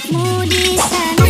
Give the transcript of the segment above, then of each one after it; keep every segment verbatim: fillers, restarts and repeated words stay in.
tempatmu di sana.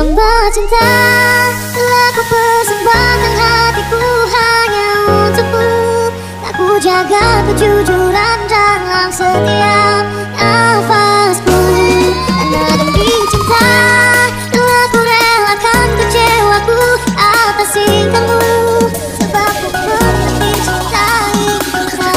hamba cinta telah kau persembahkan hatiku hanya untukmu. Tak ku jaga kejujuran dalam setiap nafasku. Karena demi cinta telah ku relakan kecewaku atas cintamu. Sebab ku mengerti cintai cinta.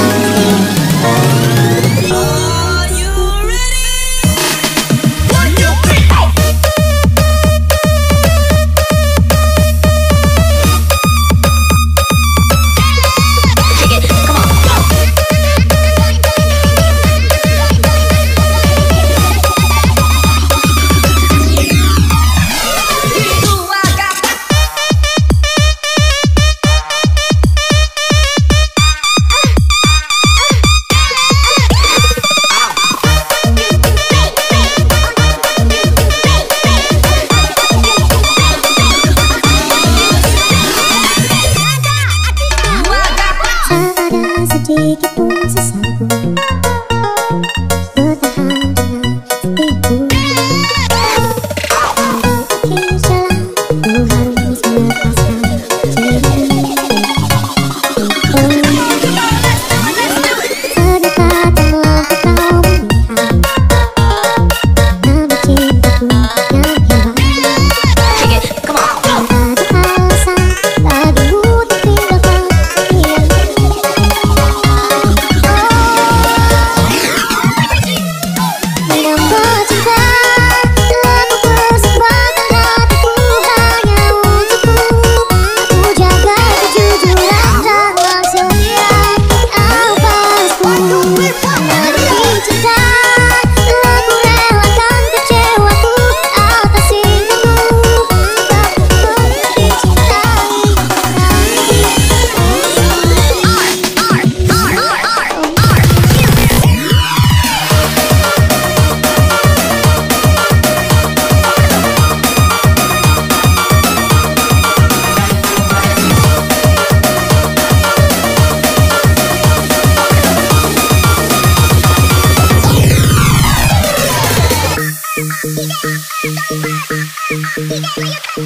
Two.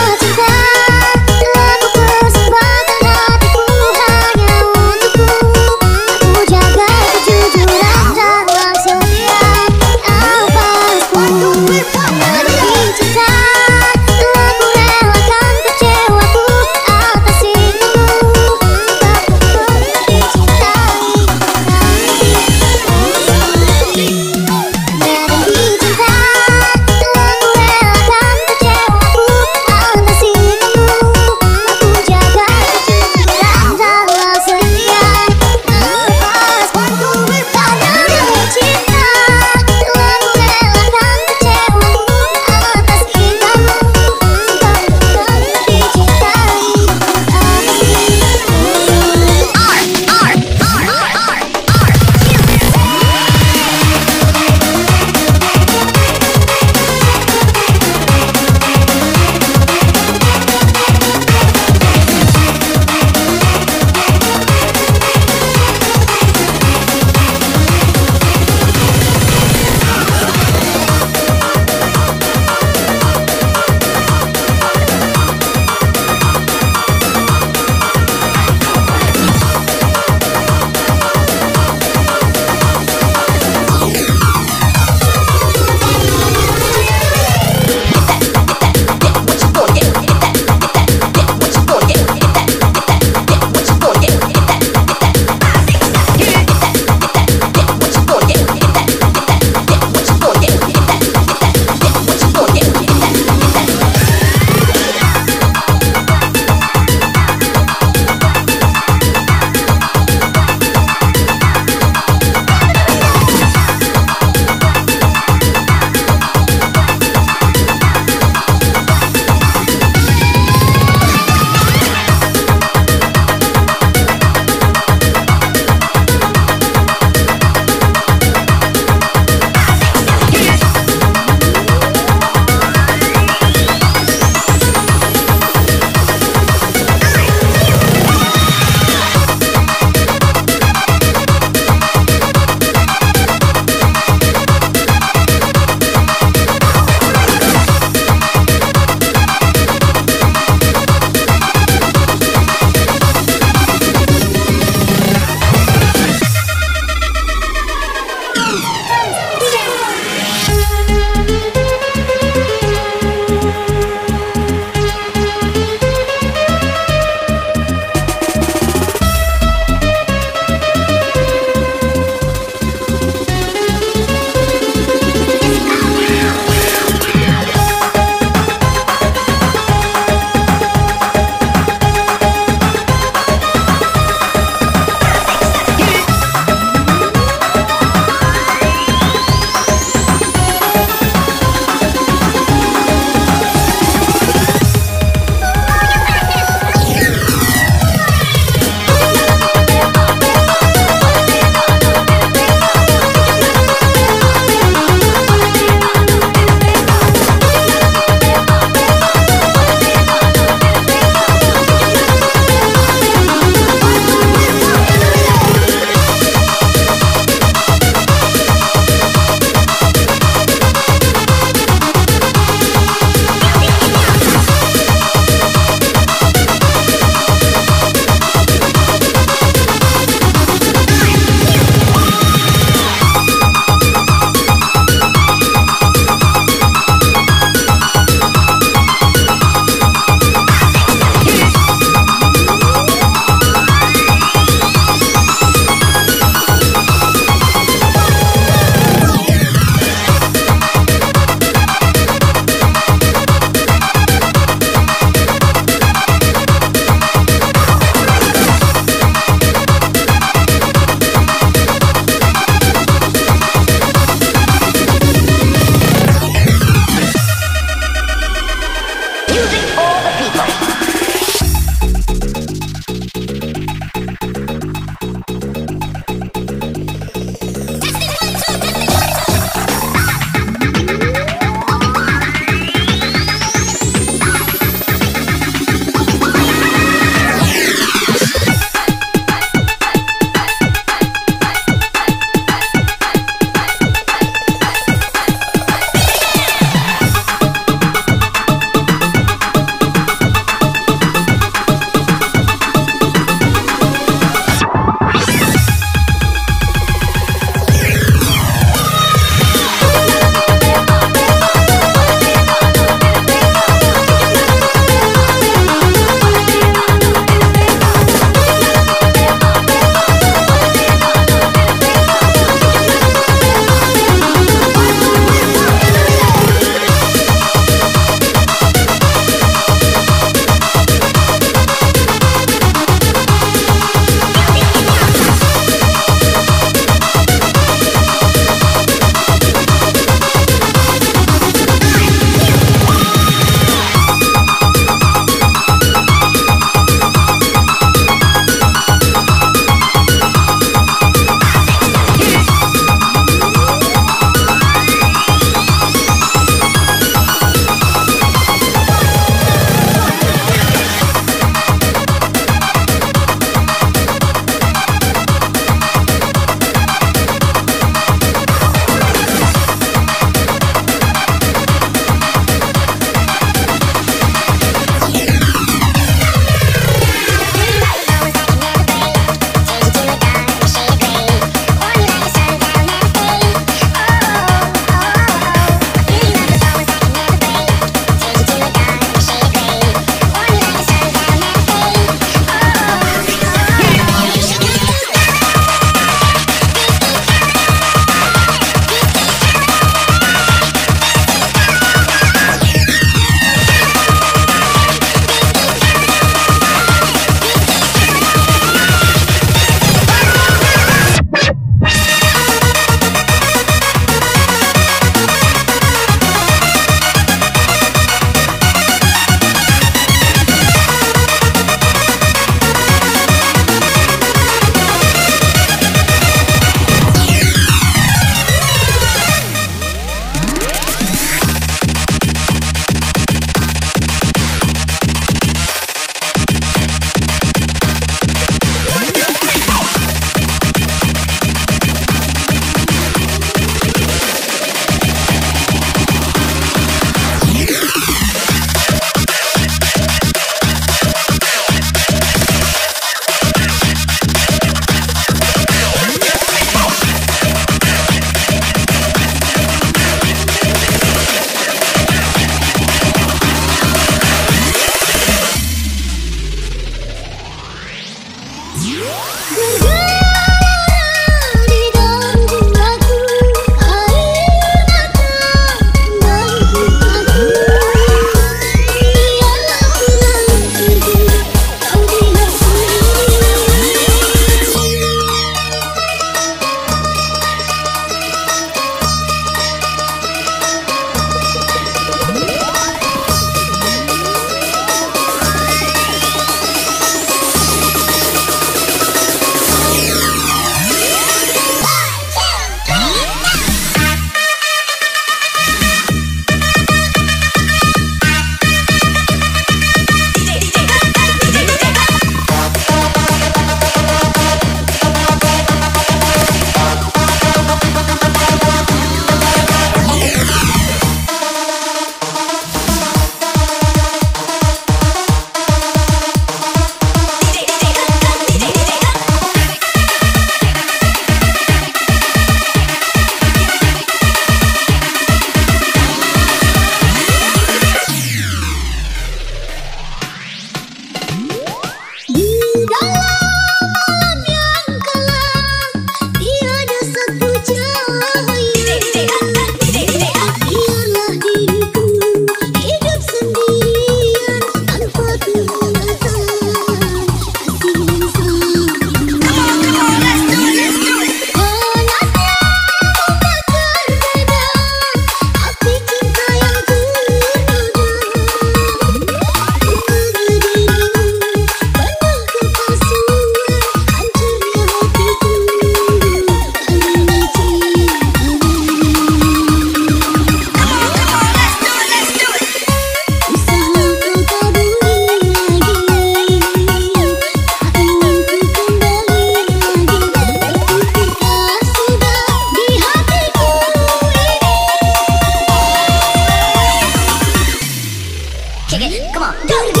Kick it, come on, go, go.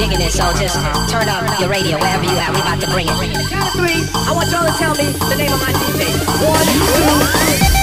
digging it, so just turn up your radio wherever you at. We about to bring it. On the count of three, I want y'all to tell me the name of my D J. One, two, three.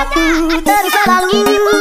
Aku terus selalu ingin